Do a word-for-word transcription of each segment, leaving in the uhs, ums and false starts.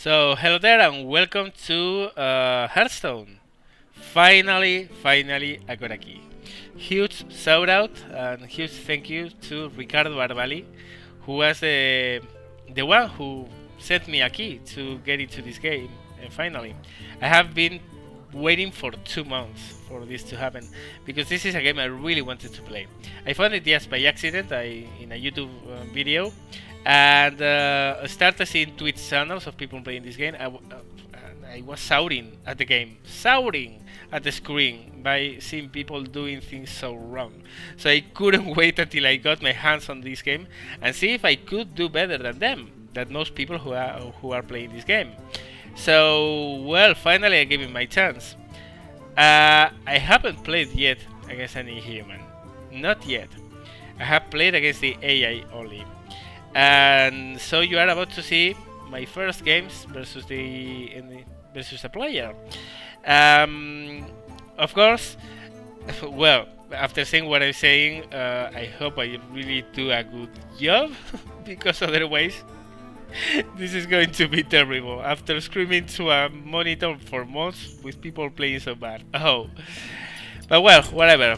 So hello there and welcome to uh, Hearthstone. Finally, finally I got a key. Huge shout out and huge thank you to Riccardo Arvali, who was the the one who sent me a key to get into this game. And finally, I have been waiting for two months for this to happen, because this is a game I really wanted to play. I found it just by accident I, in a YouTube uh, video, and uh, started seeing Twitch channels of people playing this game. I, w uh, I was shouting at the game, shouting at the screen by seeing people doing things so wrong. So I couldn't wait until I got my hands on this game and see if I could do better than them, than most people who are, who are playing this game. So, well, finally I gave it my chance. Uh, I haven't played yet against any human. Not yet. I have played against the A I only. And so you are about to see my first games versus the, the versus a player. Um, of course, well, after saying what I'm saying, uh, I hope I really do a good job, because otherwise this is going to be terrible, after screaming to a monitor for months with people playing so bad. Oh, but well, whatever.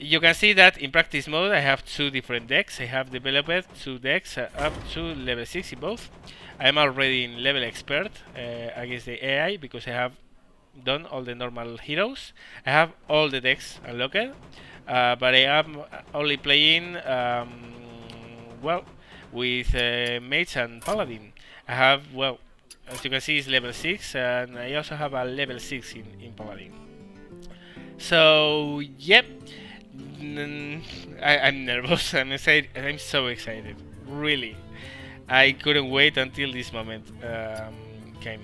You can see that in practice mode I have two different decks. I have developed two decks uh, up to level six in both. I'm already in level expert uh, against the A I, because I have done all the normal heroes. I have all the decks unlocked, uh, but I am only playing, um, well, with uh, mage and paladin. I have, well, as you can see, it's level six, and I also have a level six in, in paladin. So, yep. I, I'm nervous. I'm excited. I'm so excited. Really, I couldn't wait until this moment um, came.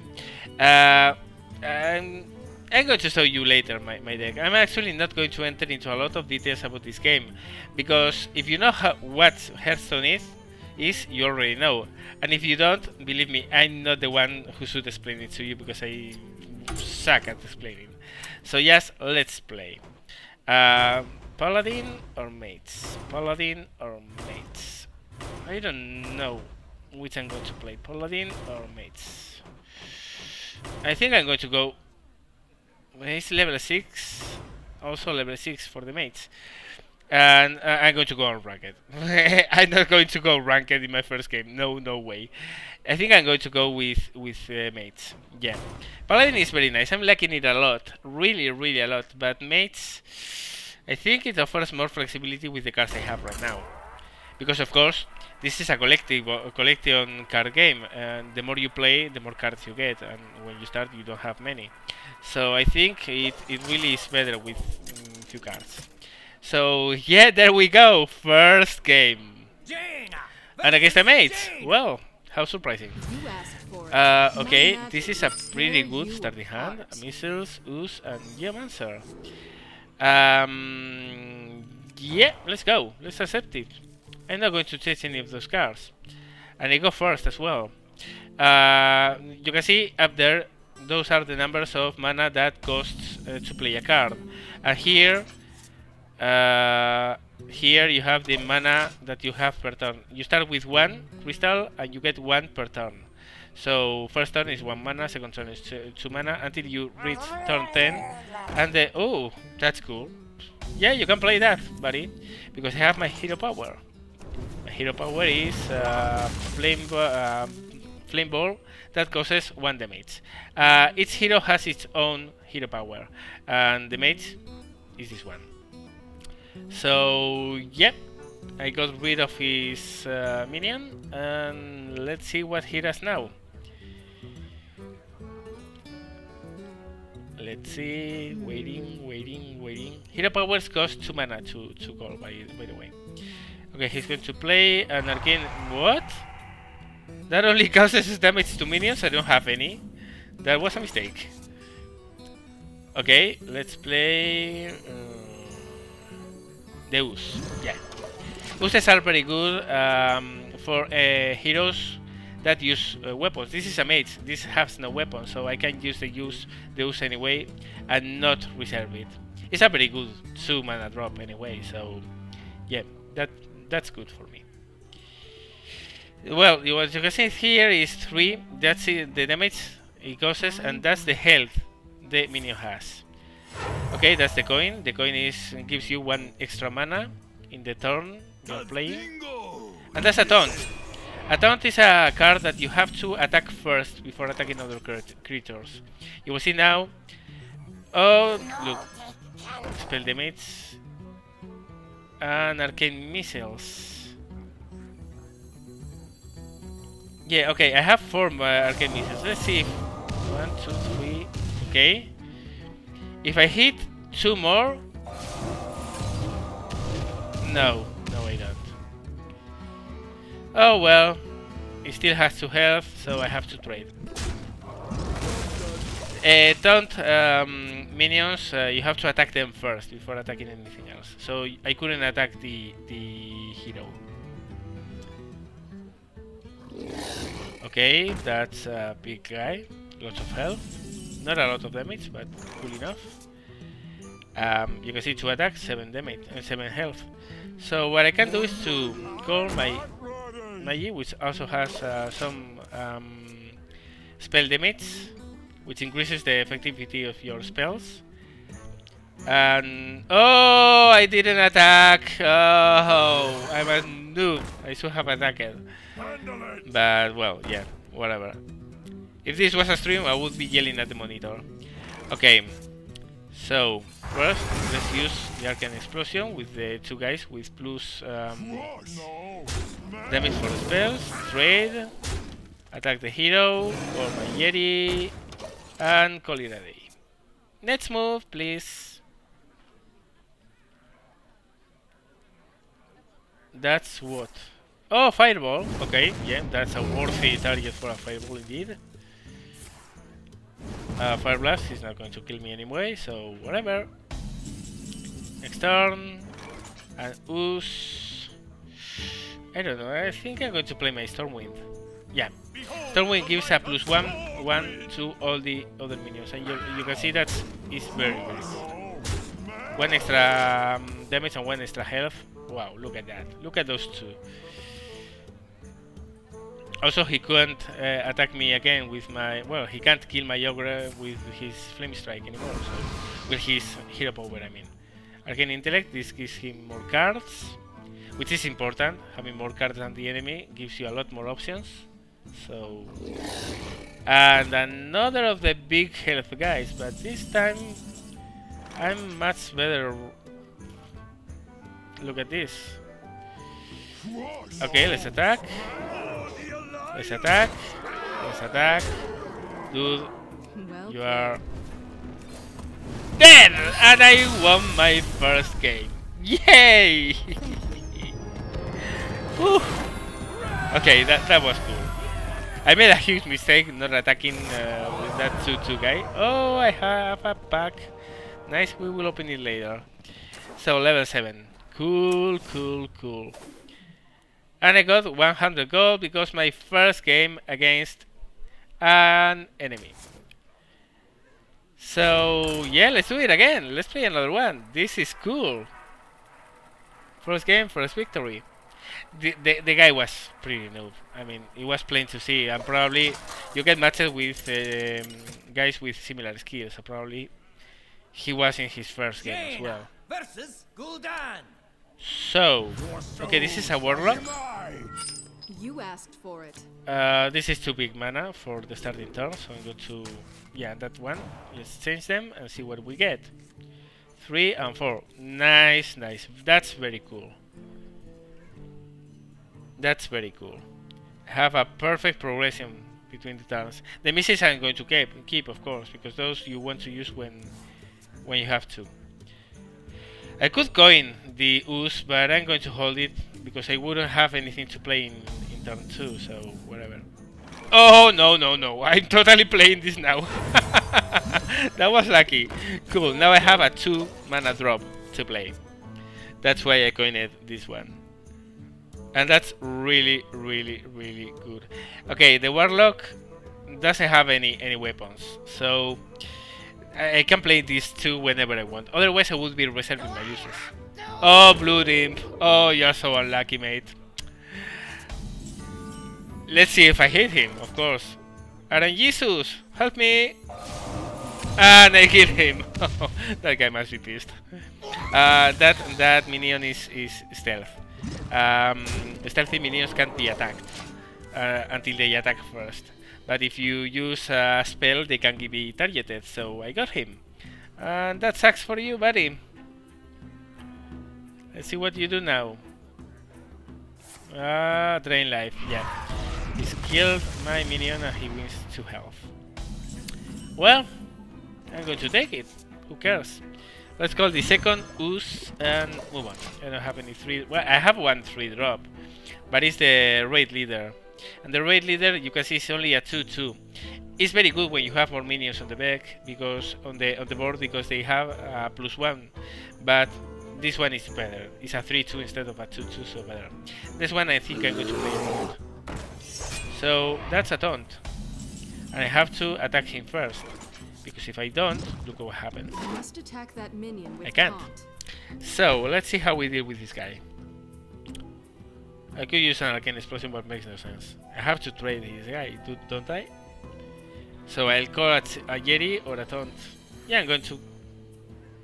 Uh, I'm, I'm going to show you later my, my deck. I'm actually not going to enter into a lot of details about this game, because if you know how, what Hearthstone is, is you already know. And if you don't, believe me, I'm not the one who should explain it to you, because I suck at explaining. So yes, let's play. Uh, Paladin or mates? Paladin or mates? I don't know which I'm going to play, Paladin or mates. I think I'm going to go... It's level six, also level six for the mates. And uh, I'm going to go on ranked. I'm not going to go ranked in my first game. No, no way. I think I'm going to go with with uh, mates. Yeah, Paladin is very nice. I'm liking it a lot, really, really a lot. But mates, I think it offers more flexibility with the cards I have right now, because of course this is a collective a collection card game, and the more you play, the more cards you get. And when you start, you don't have many. So I think it it really is better with um, few cards. So yeah, there we go, first game, and against the mates. Well, how surprising. Uh, okay, this is a pretty good starting hand. Missiles, Ooze, and Geomancer. Um, yeah, let's go, let's accept it. I'm not going to change any of those cards, and I go first as well. Uh, you can see up there, those are the numbers of mana that costs uh, to play a card, and here Uh, here you have the mana that you have per turn. You start with one crystal and you get one per turn. So first turn is one mana, second turn is two, two mana, until you reach turn ten. And the oh, that's cool. Yeah, you can play that, buddy, because I have my hero power. My hero power is uh, flame uh, flame ball that causes one damage. Uh, each hero has its own hero power, and the mage is this one. So, yep, I got rid of his uh, minion, and let's see what he does now. Let's see, waiting, waiting, waiting. Hero powers cost two mana to, to call, by, by the way. Okay, he's going to play an arcane. What? That only causes damage to minions? I don't have any. That was a mistake. Okay, let's play... Uh, The Ooze, yeah. Oozes are very good um, for uh, heroes that use uh, weapons. This is a mage, this has no weapon, so I can use the use the Ooze anyway and not reserve it. It's a very good two mana drop anyway, so yeah, that that's good for me. Well, what you can see here is three, that's it, the damage it causes, and that's the health the minion has. Okay, that's the coin. The coin is gives you one extra mana in the turn you're playing. And that's a taunt. A taunt is a card that you have to attack first before attacking other creatures. You will see now. Oh, look. Spell damage. And arcane missiles. Yeah, okay, I have four uh, arcane missiles. Let's see. One, two, three. Okay. If I hit two more... No, no I don't. Oh well, it still has two health, so I have to trade. Uh, taunt um, minions, uh, you have to attack them first before attacking anything else. So I couldn't attack the, the hero. Okay, that's a big guy, lots of health. Not a lot of damage, but cool enough. Um, you can see two attacks, seven damage, and uh, seven health. So what I can do is to call my Magi, which also has uh, some um, spell damage, which increases the effectivity of your spells. And oh, I didn't attack. Oh, I'm a noob. I should have attacked. But well, yeah, whatever. If this was a stream, I would be yelling at the monitor. Okay, so first let's use the Arcane Explosion with the two guys with plus um, damage for the spells, trade, attack the hero, call my Yeti, and call it a day. Next move, please. That's what? Oh, Fireball! Okay, yeah, that's a worthy target for a Fireball indeed. Uh, Fire Blast is not going to kill me anyway, so whatever. Next turn. And ooze. I don't know, I think I'm going to play my Stormwind. Yeah. Stormwind gives a plus one, one to all the other minions. And you, you can see that is very good. One extra um, damage and one extra health. Wow, look at that. Look at those two. Also, he couldn't uh, attack me again with my... Well, he can't kill my Ogre with his Flame Strike anymore, so... With his Hero Power, I mean. Arcane Intellect, this gives him more cards, which is important. Having more cards than the enemy gives you a lot more options, so... And another of the big health guys, but this time... I'm much better... Look at this. Okay, let's attack. Let's attack, let's attack, dude, you are dead, and I won my first game, yay! Okay, that, that was cool. I made a huge mistake not attacking uh, with that two two guy. Oh, I have a pack, nice, we will open it later. So, level seven, cool, cool, cool. And I got one hundred gold because my first game against an enemy. So yeah, let's do it again. Let's play another one. This is cool. First game, first victory. The, the, the guy was pretty noob. I mean, it was plain to see. And probably you get matches with um, guys with similar skills. So probably he was in his first game as well. Versus Gul'dan. So, okay, this is a warlock. You asked for it. Uh, this is two big mana for the starting turn, so I'm going to, yeah, that one. Let's change them and see what we get. Three and four. Nice, nice. That's very cool. That's very cool. Have a perfect progression between the turns. The misses I'm going to keep, keep of course, because those you want to use when, when you have to. I could coin the ooze, but I'm going to hold it because I wouldn't have anything to play in, in turn two, so whatever. Oh, no, no, no, I'm totally playing this now. That was lucky. Cool, now I have a two mana drop to play. That's why I coined this one. And that's really, really, really good. Okay, the Warlock doesn't have any, any weapons, so... I can play these two whenever I want, otherwise I would be reserving my uses. Oh, Blood Imp! Oh, you're so unlucky, mate. Let's see if I hit him, of course. Aran Jesus, help me! And I hit him. That guy must be pissed. Uh, that that minion is is stealth. Um, stealthy minions can't be attacked uh, until they attack first. But if you use a spell, they can be targeted. So I got him, and that sucks for you, buddy. Let's see what you do now. Ah, uh, drain life. Yeah, he's killed my minion, and he wins two health. Well, I'm going to take it. Who cares? Let's call the second ooze and move on. I don't have any three. Well, I have one three drop, but it's the raid leader. And the raid leader, you can see, is only a two two. It's very good when you have more minions on the back because on the on the board because they have a plus one, but this one is better. It's a three two instead of a two two, so better. This one I think I'm going to play around. So that's a taunt. And I have to attack him first. Because if I don't, look what happens. You must attack that minion with I can't. Taunt. So let's see how we deal with this guy. I could use an arcane explosion, but makes no sense. I have to trade this guy, don't I? So I'll call a, a Yeti or a taunt. Yeah, I'm going to...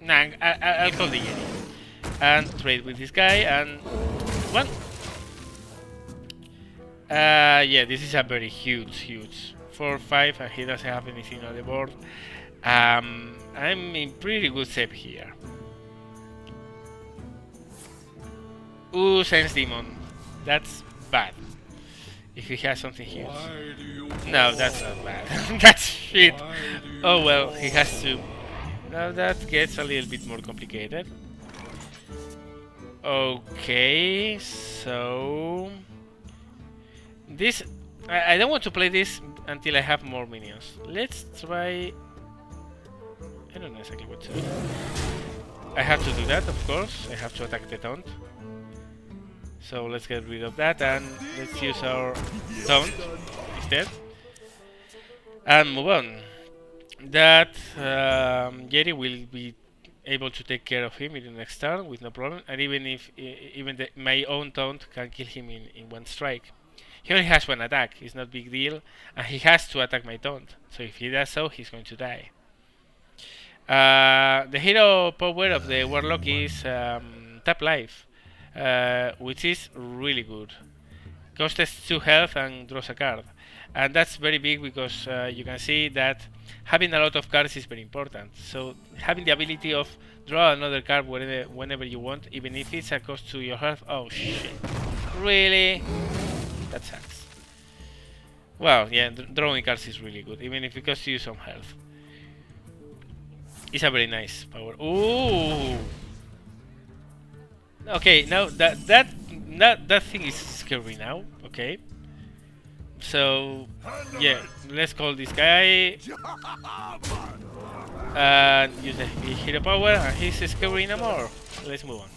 Nah, I, I, I'll call the Yeti. And trade with this guy and... One! Uh, yeah, this is a very huge, huge... four, five, and he doesn't have anything on the board. Um, I'm in pretty good shape here. Ooh, Sense Demon. That's bad. If he has something huge. No, that's not bad. That's shit. Oh well, he has to. Now that gets a little bit more complicated. Okay, so... This... I, I don't want to play this until I have more minions. Let's try... I don't know exactly what to do. I have to do that, of course. I have to attack the taunt. So let's get rid of that and let's use our taunt instead. And move on. That um, Yeti will be able to take care of him in the next turn with no problem. And even if even the, my own taunt can kill him in, in one strike. He only has one attack, it's not a big deal, and he has to attack my taunt, so if he does so, he's going to die. Uh, the hero power of the warlock is um, tap life, uh, which is really good. Costs two health and draws a card, and that's very big because uh, you can see that having a lot of cards is very important, so having the ability of draw another card whenever, whenever you want, even if it's a cost to your health. Oh shit, really? That sucks. Well, yeah, drawing cards is really good, even if it costs you some health. It's a very nice power. Ooh. Okay, now that that that that thing is scary now. Okay. So yeah, let's call this guy and use the hero power, and he's scary no more. Let's move on.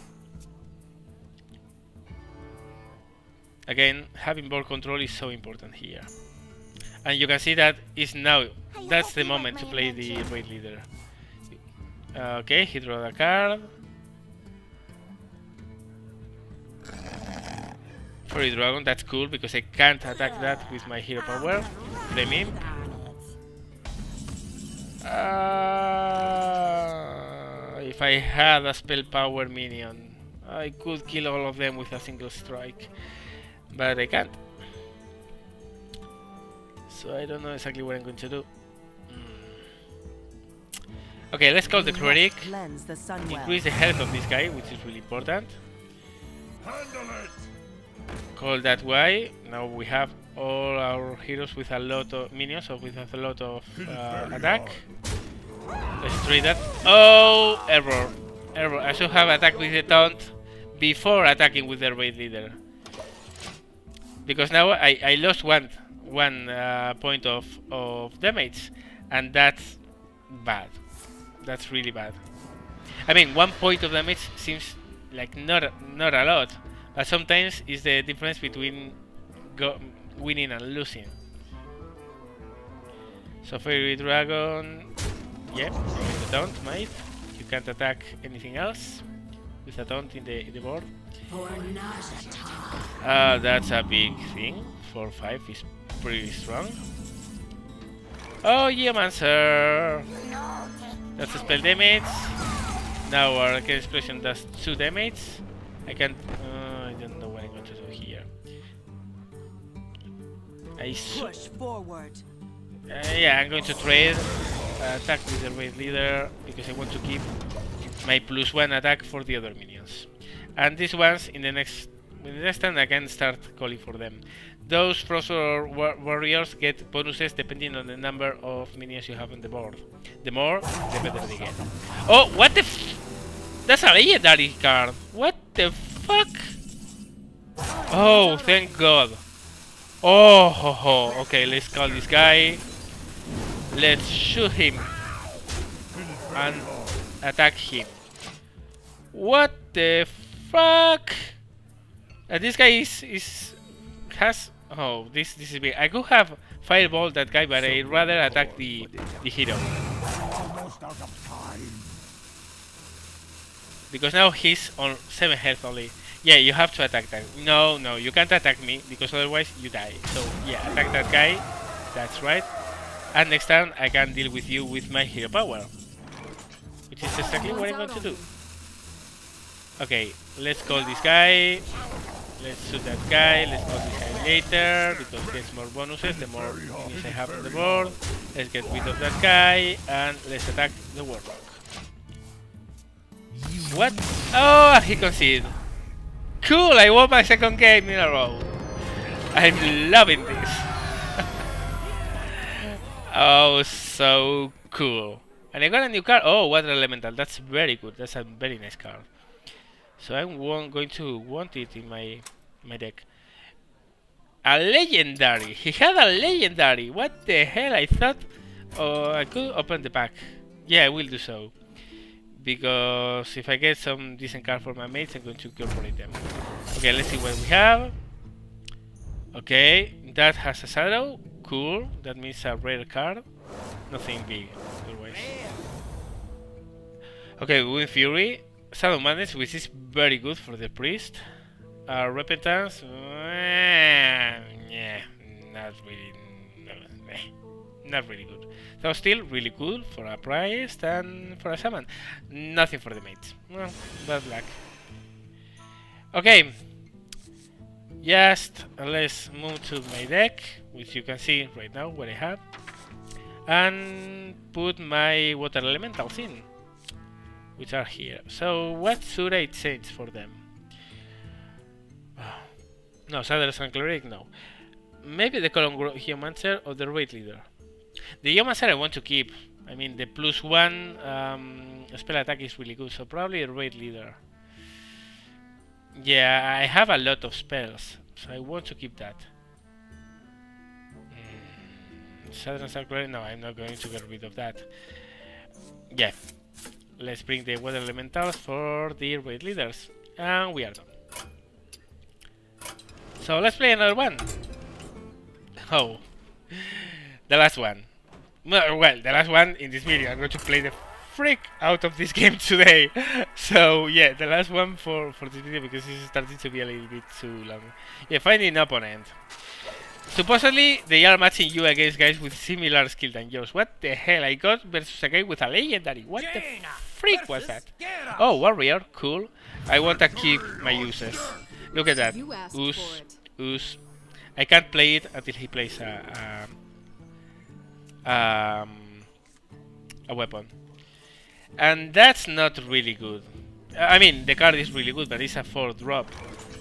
Again, having board control is so important here. And you can see that is now, that's the moment to play the raid leader. Uh, okay, he drew a card. Furry Dragon, that's cool because I can't attack that with my hero power. Flame Imp. Uh, if I had a spell power minion, I could kill all of them with a single strike. But I can't. So I don't know exactly what I'm going to do. Mm. Okay, let's call the cleric. Increase the health of this guy, which is really important. Call that way. Now we have all our heroes with a lot of minions, or with a lot of uh, attack. Let's try that. Oh, error. Error. I should have attacked with the taunt before attacking with the raid leader. Because now I, I lost one one uh, point of, of damage, and that's bad. That's really bad. I mean, one point of damage seems like not not a lot, but sometimes it's the difference between go winning and losing. So Fairy Dragon, yeah, with a taunt, mate. You can't attack anything else with a taunt in the, in the board. Ah, uh, that's a big thing four, five is pretty strong. Oh, Geomancer! That's a spell damage. Now our Arcane Explosion does two damage. I can't... Uh, I don't know what I'm going to do here. I... Push forward. Uh, yeah, I'm going to trade. Uh, attack with the raid leader, because I want to keep my plus one attack for the other minions. And these ones, in the next... in the next turn, I can start calling for them. Those Frostwar war warriors get bonuses depending on the number of minions you have on the board. The more, the better they get. Oh, what the f... That's a legendary card! What the fuck? Oh, thank god. Oh, ho, ho. Okay, let's call this guy. Let's shoot him. And attack him. What the fuck? Uh, this guy is is has oh this this is big. I could have fireball that guy, but I rather attack the the hero because now he's on seven health only. Yeah, you have to attack that. No, no, you can't attack me because otherwise you die. So yeah, attack that guy. That's right. And next turn I can deal with you with my hero power, which is exactly what I'm going to do. Okay, let's call this guy. Let's shoot that guy, let's call this guy later, because he gets more bonuses, the more things I have on the board. Let's get rid of that guy, and let's attack the warlock. What? Oh, he conceded. Cool, I won my second game in a row. I'm loving this. Oh, so cool. And I got a new card. Oh, Water Elemental, that's very good, that's a very nice card. So I'm going to want it in my my deck. A legendary. He had a legendary. What the hell? I thought oh, I could open the pack. Yeah, I will do so. Because if I get some decent card for my mates, I'm going to incorporate them. Okay, let's see what we have. Okay, that has a shadow. Cool. That means a rare card. Nothing big otherwise. Okay, Wind Fury. Shadow Madness, which is very good for the priest. Uh, repentance, yeah, not really, not really good. Though still really good for a priest and for a shaman. Nothing for the mate. Well, bad luck. Okay, just let's move to my deck, which you can see right now what I have, and put my water elementals in, which are here. So what should I change for them? Oh. No, Saddlers and Cleric, no. Maybe the Column Geomancer or the Raid Leader. The Geomancer I want to keep. I mean, the plus one um, spell attack is really good, so probably a Raid Leader. Yeah, I have a lot of spells, so I want to keep that. Mm. Saddlers and Cleric, no, I'm not going to get rid of that. Yeah. Let's bring the water elementals for the raid leaders. And we are done. So let's play another one. Oh. The last one. Well, the last one in this video. I'm going to play the freak out of this game today. So yeah, the last one for, for this video, because this is starting to be a little bit too long. Yeah, finding an opponent. Supposedly, they are matching you against guys with similar skill than yours. What the hell? I got versus a guy with a legendary. What the freak was that? Oh, warrior. Cool. I want to keep my uses. Look at that. Ooze. Ooze. I can't play it until he plays a, a, um, a weapon. And that's not really good. I mean, the card is really good, but it's a four drop.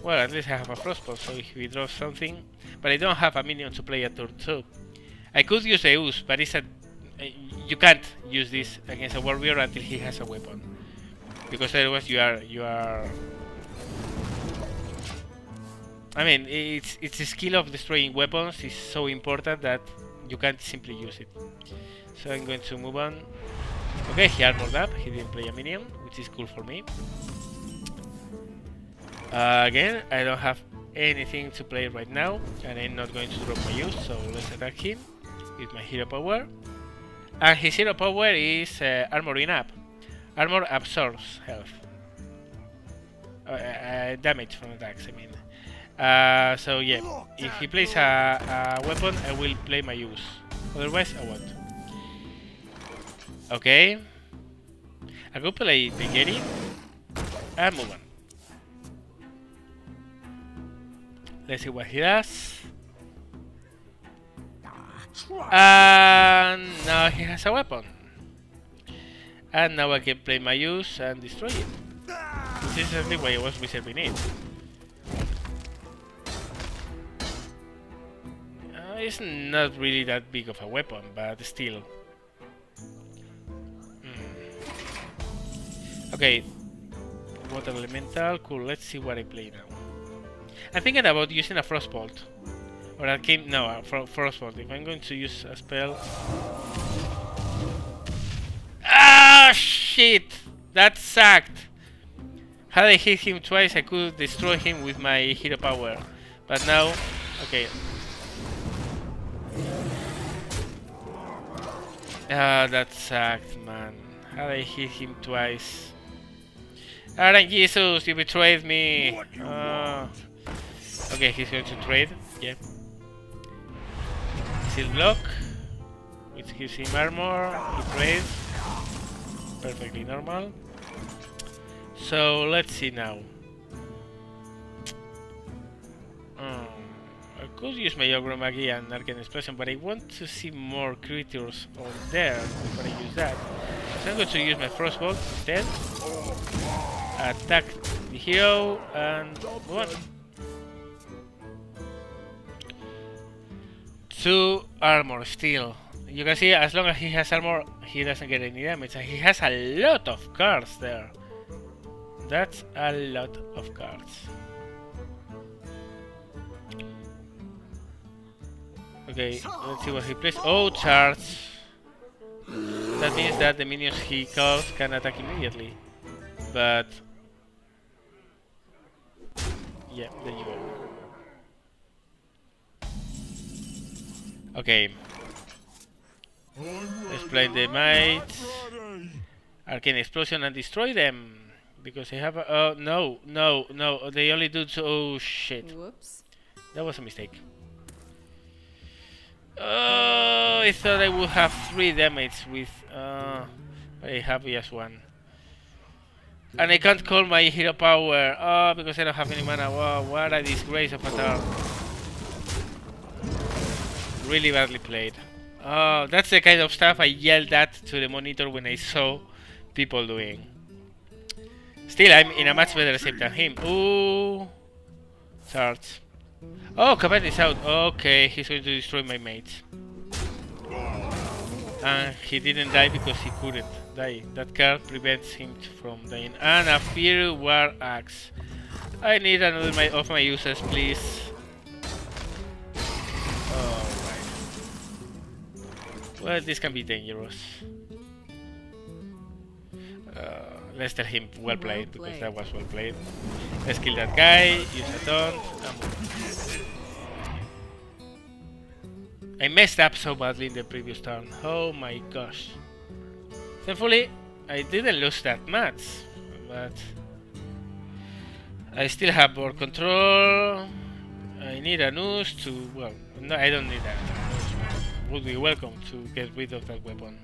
Well, at least I have a Frostbolt, so if he draws something... But I don't have a minion to play at turn two. I could use a ooze, but it's a... Uh, you can't use this against a warrior until he has a weapon. Because otherwise you are... you are... I mean, it's, it's the skill of destroying weapons is so important that you can't simply use it. So I'm going to move on. Okay, he armored up, he didn't play a minion, which is cool for me. Uh, again, I don't have anything to play right now, and I'm not going to drop my use, so let's attack him with my hero power. And his hero power is uh, armoring up. Armor absorbs health. Uh, uh, damage from attacks, I mean. Uh, so yeah, if he plays a, a weapon, I will play my use. Otherwise, I won't. Okay. I go play the Geri and move on. Let's see what he does. And now he has a weapon. And now I can play my use and destroy it. This is the way I was reserving it. Uh, it's not really that big of a weapon, but still. Mm. Okay. Water elemental. Cool. Let's see what I play now. I'm thinking about using a Frostbolt. Or I came no a fro Frostbolt. If I'm going to use a spell. Ah shit! That sucked. Had I hit him twice, I could destroy him with my hero power. But now, okay. Ah, that sucked, man. Had I hit him twice. Alright, Jesus, you betrayed me. Uh, okay, he's going to trade. Yeah. Seal block. Which gives him armor. He trades. Perfectly normal. So let's see now. Um, I could use my Ogromagi and Arcane Explosion, but I want to see more creatures on there before I use that. So I'm going to use my Frostbolt instead. Attack the hero and move on. Two armor still. You can see as long as he has armor, he doesn't get any damage, and he has a lot of cards there. That's a lot of cards. Okay, let's see what he plays. Oh, charge! That means that the minions he calls can attack immediately. But... yeah, there you go. Okay. Let's play the mites. Arcane Explosion and destroy them. Because they have a... oh, no, no, no, they only do so... oh, shit. Whoops. That was a mistake. Oh, I thought I would have three damage with... Uh, but I have just one. And I can't call my hero power. Oh, because I don't have any mana. Wow, what a disgrace of a turn. Really badly played. Oh, that's the kind of stuff I yelled at to the monitor when I saw people doing. Still, I'm in a much better shape than him. Ooh. Charge. Oh, combat is out. Okay, he's going to destroy my mates. And he didn't die because he couldn't die. That card prevents him from dying. And a Fiery War Axe. I need another my of my users, please. Alright. Well, this can be dangerous. Uh... Let's tell him well played, because that was well played. Let's kill that guy, use a taunt. I messed up so badly in the previous turn. Oh my gosh. Thankfully, I didn't lose that much, but I still have board control. I need a noose to... well, no, I don't need that. Would be welcome to get rid of that weapon.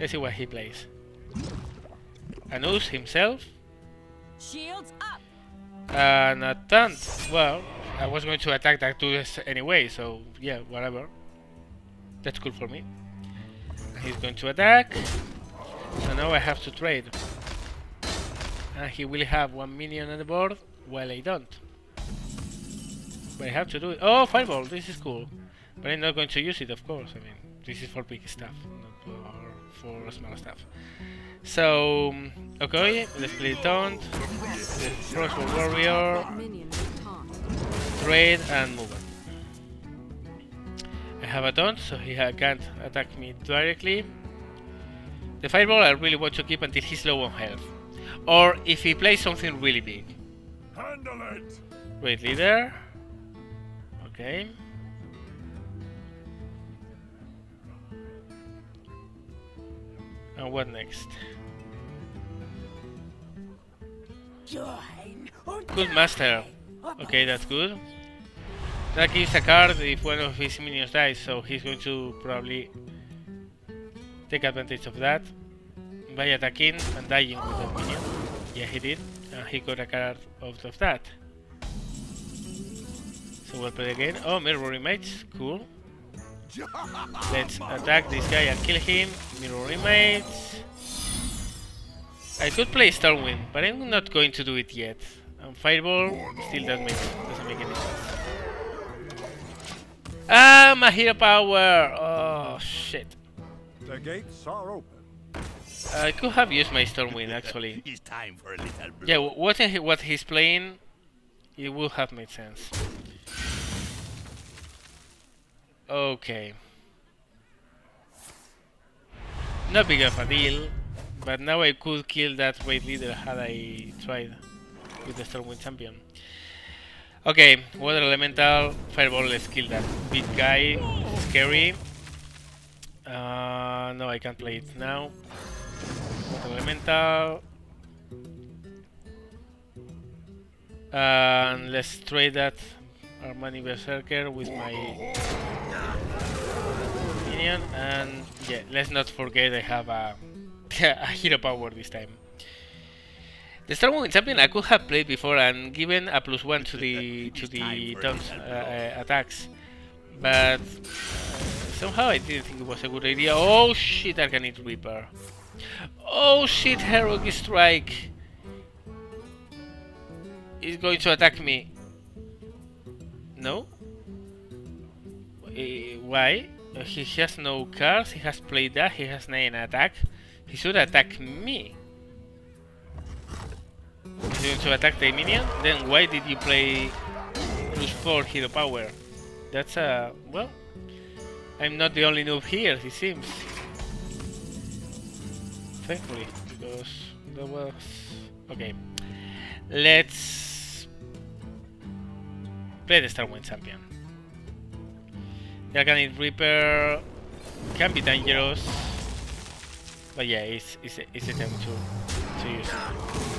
Let's see what he plays. Anus himself. Shields up. And a taunt. Well, I was going to attack that dude anyway, so yeah, whatever. That's cool for me. He's going to attack. So now I have to trade. And he will have one minion on the board, while I don't. But I have to do it. Oh, fireball, this is cool. But I'm not going to use it, of course. I mean, this is for big stuff, not for, for small stuff. So, okay, let's play Taunt, the Frostbolt Warrior, trade and move on. I have a Taunt, so he can't attack me directly. The Fireball I really want to keep until he's low on health. Or if he plays something really big. Handle it! Raid Leader. Okay. And what next? Good master. Okay, that's good. That is a card if one of his minions dies, so he's going to probably take advantage of that by attacking and dying with the minion. Yeah, he did, and he got a card out of that. So we'll play again. Oh, mirror image, cool. Let's attack this guy and kill him. Mirror image. I could play Stormwind, but I'm not going to do it yet. And Fireball still doesn't make, doesn't make any sense. Ah, my hero power! Oh shit! The gates are open. I could have used my Stormwind actually. It's time for a little break. Yeah, what what he's playing, it would have made sense. Okay. Not big of a deal, but now I could kill that raid leader had I tried with the Stormwind champion. Okay, water elemental, fireball, let's kill that big guy. Scary. Uh, no, I can't play it now. Water elemental. Uh, and let's trade that Armani Berserker with my minion. And yeah, let's not forget I have a, a hero power this time. The Stormwind champion I could have played before and given a plus one to the to the taunt uh, attacks, but somehow I didn't think it was a good idea. Oh shit, Arcanid Reaper. Oh shit, Heroic Strike is going to attack me. No? Uh, why? He has no cards, he has played that, he has nine attack. He should attack me. You're going to attack the minion? Then why did you play plus four hero power? That's a... well... I'm not the only noob here, it seems. Thankfully, because that was... okay. Let's... play the Stormwind champion. The Arcanid Reaper can be dangerous. But yeah, it's, it's, it's a time to, to use it.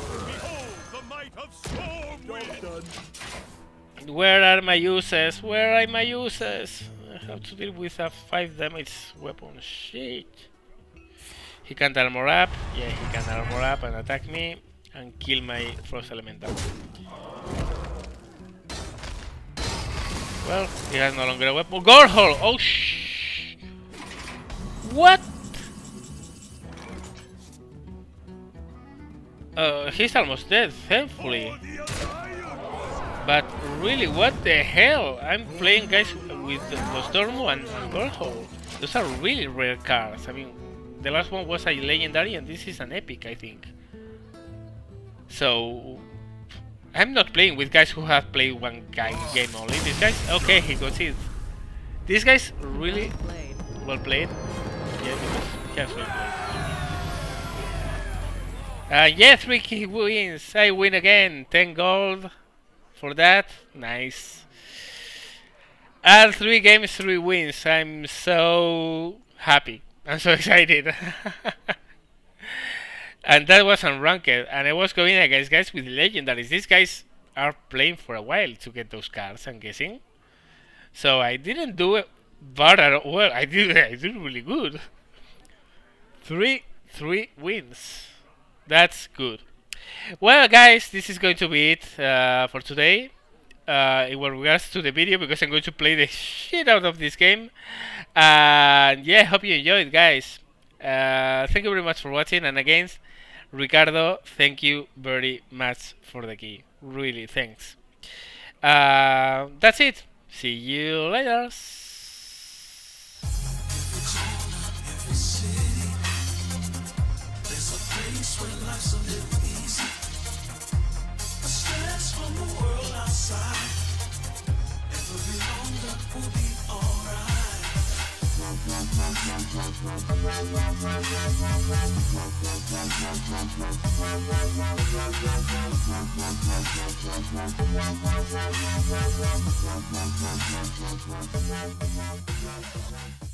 Where are my uses? Where are my uses? I have to deal with a five damage weapon. Shit. He can't armor up. Yeah, he can armor up and attack me and kill my frost elemental. Well, he has no longer a weapon. Gorhol! Oh shh! What? Uh, he's almost dead, thankfully. But really, what the hell? I'm playing guys with Nostormo and Gorhol. Those are really rare cards. I mean, the last one was a legendary and this is an epic, I think. So... I'm not playing with guys who have played one guy game only. These guys... okay, he got it. These guys really... well played. Yeah, because he has well played. Uh, yes, Ricky wins! I win again! ten gold for that. Nice. And three games, three wins. I'm so happy. I'm so excited. And that was unranked. And I was going against guys with legendaries. These guys are playing for a while to get those cards, I'm guessing. So I didn't do it bad at all. Well, I did, I did really good. Three, three wins. That's good. Well, guys, this is going to be it uh, for today. Uh, in regards to the video, because I'm going to play the shit out of this game. And uh, yeah, hope you enjoyed, guys. Uh, thank you very much for watching. And again, Ricardo, thank you very much for the key. Really, thanks. Uh, that's it. See you later. We'll